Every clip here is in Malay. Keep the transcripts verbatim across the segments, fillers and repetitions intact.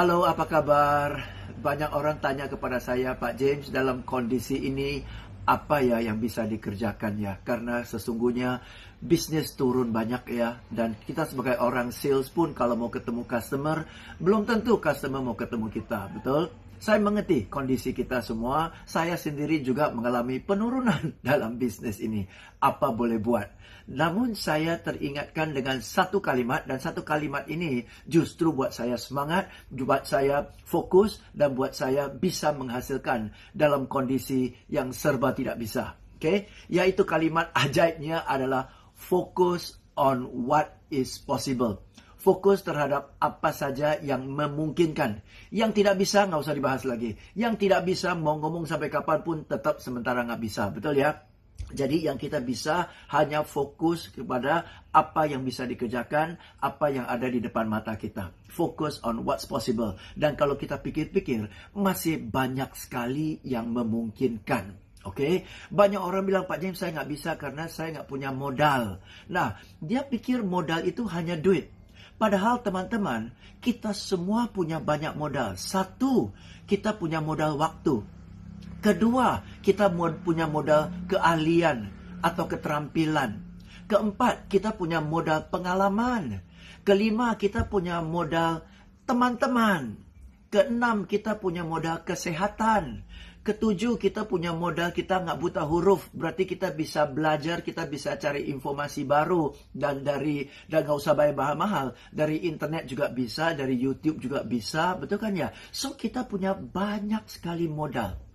Halo, apa kabar? Banyak orang tanya kepada saya, Pak James, dalam kondisi ini apa ya yang bisa dikerjakan ya? Karena sesungguhnya bisnis turun banyak ya. Dan kita sebagai orang sales pun kalau mau ketemu customer, belum tentu customer mau ketemu kita, betul? Saya mengerti kondisi kita semua. Saya sendiri juga mengalami penurunan dalam bisnis ini. Apa boleh buat? Namun saya teringatkan dengan satu kalimat, dan satu kalimat ini justru buat saya semangat, buat saya fokus, dan buat saya bisa menghasilkan dalam kondisi yang serba tidak bisa. Okay? Yaitu kalimat ajaibnya adalah focus on what is possible. Fokus terhadap apa saja yang memungkinkan. Yang tidak bisa, nggak usah dibahas lagi. Yang tidak bisa, mau ngomong sampai kapanpun, tetap sementara nggak bisa. Betul ya? Jadi yang kita bisa hanya fokus kepada apa yang bisa dikerjakan, apa yang ada di depan mata kita. Focus on what's possible. Dan kalau kita pikir-pikir, masih banyak sekali yang memungkinkan. Oke, okay? Banyak orang bilang, Pak James, saya nggak bisa karena saya nggak punya modal. Nah, dia pikir modal itu hanya duit. Padahal teman-teman, kita semua punya banyak modal. Satu, kita punya modal waktu. Kedua, kita punya modal keahlian atau keterampilan. Keempat, kita punya modal pengalaman. Kelima, kita punya modal teman-teman. Keenam, kita punya modal kesehatan. Ketujuh, kita punya modal, kita nggak buta huruf. Berarti kita bisa belajar, kita bisa cari informasi baru. Dan dari, dan nggak usah bayar mahal-mahal. Dari internet juga bisa, dari YouTube juga bisa. Betul kan ya? So, kita punya banyak sekali modal.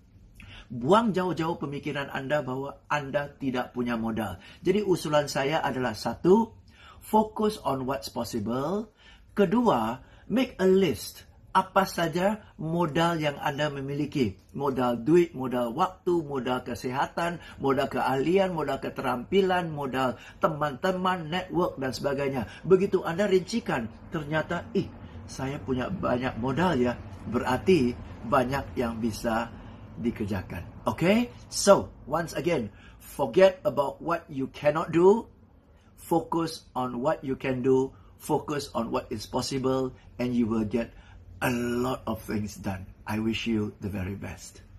Buang jauh-jauh pemikiran Anda bahwa Anda tidak punya modal. Jadi, usulan saya adalah satu, focus on what's possible. Kedua, make a list. Apa saja modal yang Anda memiliki. Modal duit, modal waktu, modal kesehatan, modal keahlian, modal keterampilan, modal teman-teman, network, dan sebagainya. Begitu Anda rincikan, ternyata, ih, saya punya banyak modal ya. Berarti banyak yang bisa dikerjakan. Okay? So, once again, forget about what you cannot do. Focus on what you can do. Focus on what is possible. And you will get a lot of things done. I wish you the very best.